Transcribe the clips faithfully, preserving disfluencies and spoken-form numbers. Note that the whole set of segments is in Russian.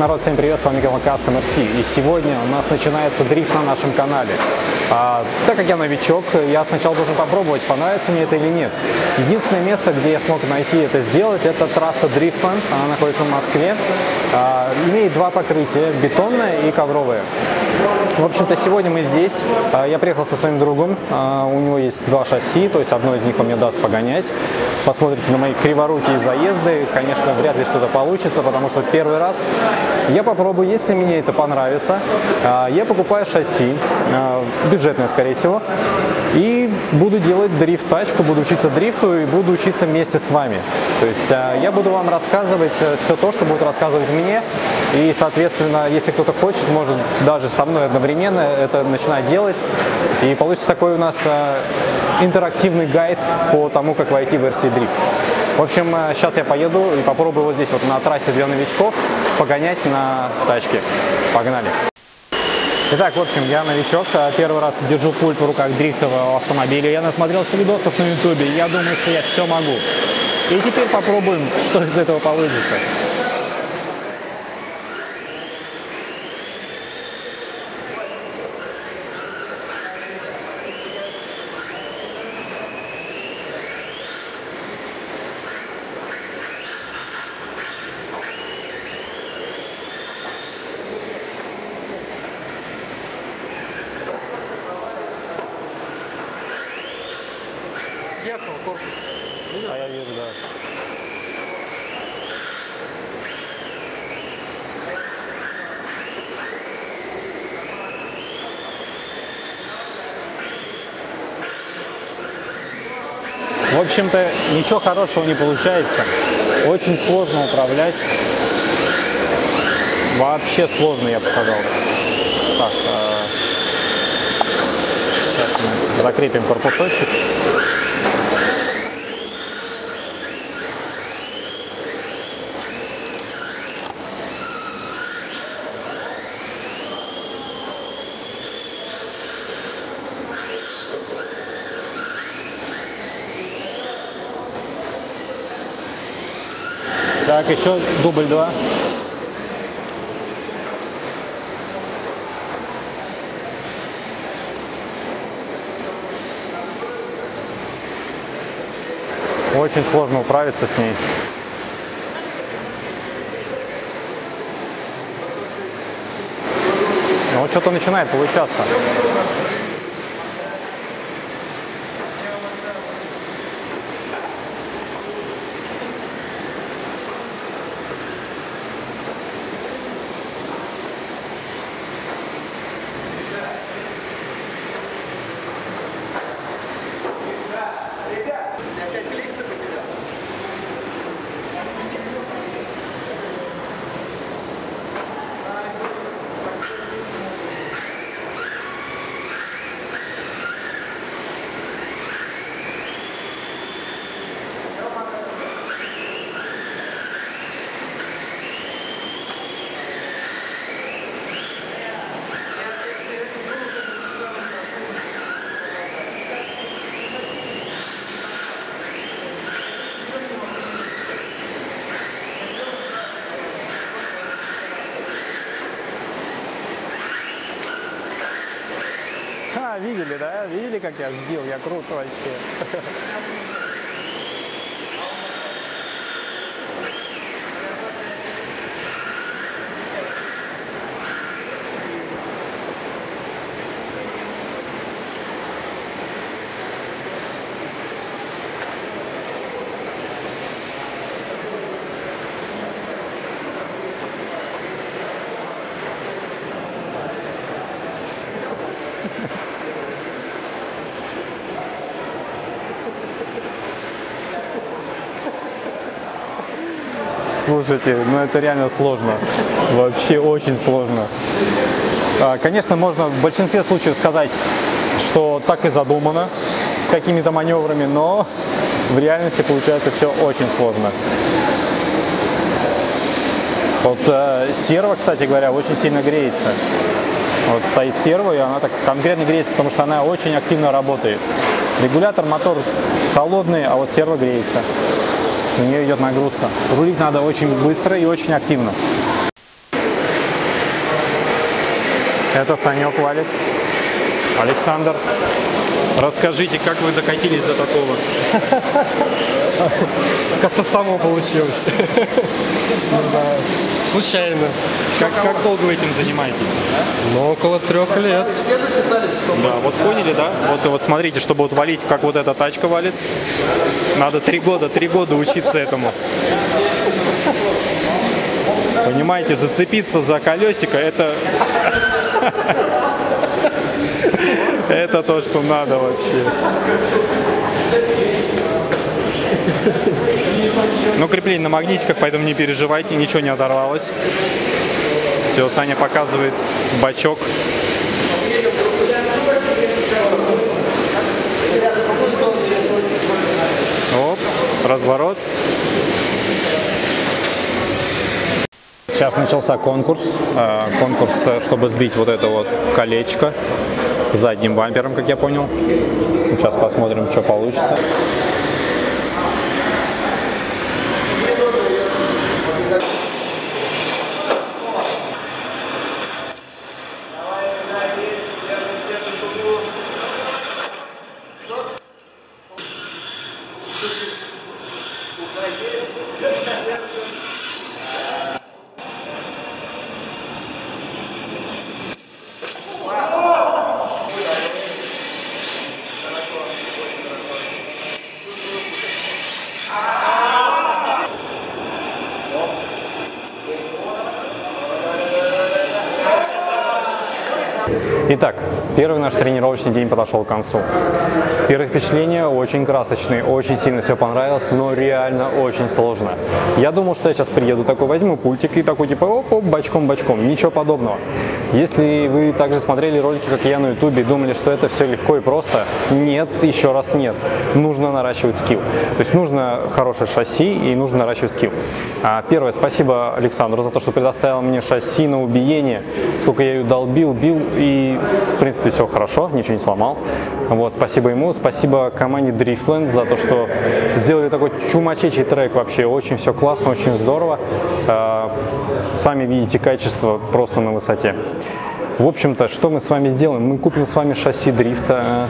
народ, всем привет, с вами канал Custom эр си. И сегодня у нас начинается дрифт на нашем канале. А, так как я новичок, я сначала должен попробовать, понравится мне это или нет. Единственное место, где я смог найти это сделать, это трасса Driftland. Она находится в Москве. А, имеет два покрытия, бетонное и ковровое. В общем-то, сегодня мы здесь. А, я приехал со своим другом. А, у него есть два шасси, то есть одно из них он мне даст погонять. Посмотрите на мои криворукие заезды. Конечно, вряд ли что-то получится, потому что первый раз я попробую, если мне это понравится. Я покупаю шасси, бюджетное, скорее всего, и буду делать дрифт-тачку, буду учиться дрифту и буду учиться вместе с вами. То есть я буду вам рассказывать все то, что будут рассказывать мне, и, соответственно, если кто-то хочет, может даже со мной одновременно это начинать делать. И получится такой у нас интерактивный гайд по тому, как войти в эр си дрифт. В общем, сейчас я поеду и попробую вот здесь, вот на трассе для новичков, погонять на тачке. Погнали! Итак, в общем, я новичок. Первый раз держу пульт в руках дрифтового автомобиля. Я насмотрелся видосов на ютубе. Я думаю, что я все могу. И теперь попробуем, что из этого получится. А я вижу, да. В общем-то, ничего хорошего не получается. Очень сложно управлять. Вообще сложно, я бы сказал. Так, сейчас мы закрепим корпусочек. Так, еще дубль два. Очень сложно управиться с ней. Но вот что-то начинает получаться. А, видели, да? Видели, как я сбил? Я крут вообще. Слушайте, ну это реально сложно, вообще очень сложно. Конечно, можно в большинстве случаев сказать, что так и задумано, с какими-то маневрами, но в реальности получается все очень сложно. Вот серво, кстати говоря, очень сильно греется. Вот стоит серво, и она так конкретно греется, потому что она очень активно работает. Регулятор, мотор холодный, а вот серво греется. У нее идет нагрузка. Рулить надо очень быстро и очень активно. Это Санек валит. Александр, расскажите, как вы докатились до такого? Как-то само получилось. Не знаю. Случайно. Как, как долго вы этим занимаетесь? Ну, около трех лет. Да, вот поняли, да? Вот, вот смотрите, чтобы вот валить, как вот эта тачка валит. Надо три года, три года учиться этому. Понимаете, зацепиться за колесико, это... Это то, что надо вообще. Ну, крепление на магнитиках, поэтому не переживайте, ничего не оторвалось. Все, Саня показывает бачок. Оп, разворот. Сейчас начался конкурс. Конкурс, чтобы сбить вот это вот колечко задним бампером, как я понял. Сейчас посмотрим, что получится. Итак, первый наш тренировочный день подошел к концу. Первые впечатления очень красочные, очень сильно все понравилось, но реально очень сложно. Я думал, что я сейчас приеду, такой возьму пультик и такой типа оп-оп, бочком-бочком, ничего подобного. Если вы также смотрели ролики, как я на ютубе, и думали, что это все легко и просто, нет, еще раз нет. Нужно наращивать скилл. То есть нужно хорошее шасси и нужно наращивать скилл. А первое, спасибо Александру за то, что предоставил мне шасси на убиение, сколько я ее долбил, бил и... В принципе, все хорошо, ничего не сломал. Вот, спасибо ему, спасибо команде Driftland за то, что сделали такой чумачечий трек вообще. Очень все классно, очень здорово. Сами видите, качество просто на высоте. В общем-то, что мы с вами сделаем? Мы купим с вами шасси дрифта,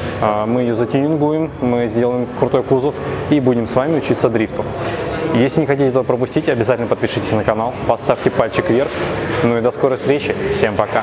мы ее затюнингуем, мы сделаем крутой кузов и будем с вами учиться дрифту. Если не хотите этого пропустить, обязательно подпишитесь на канал, поставьте пальчик вверх. Ну и до скорой встречи, всем пока!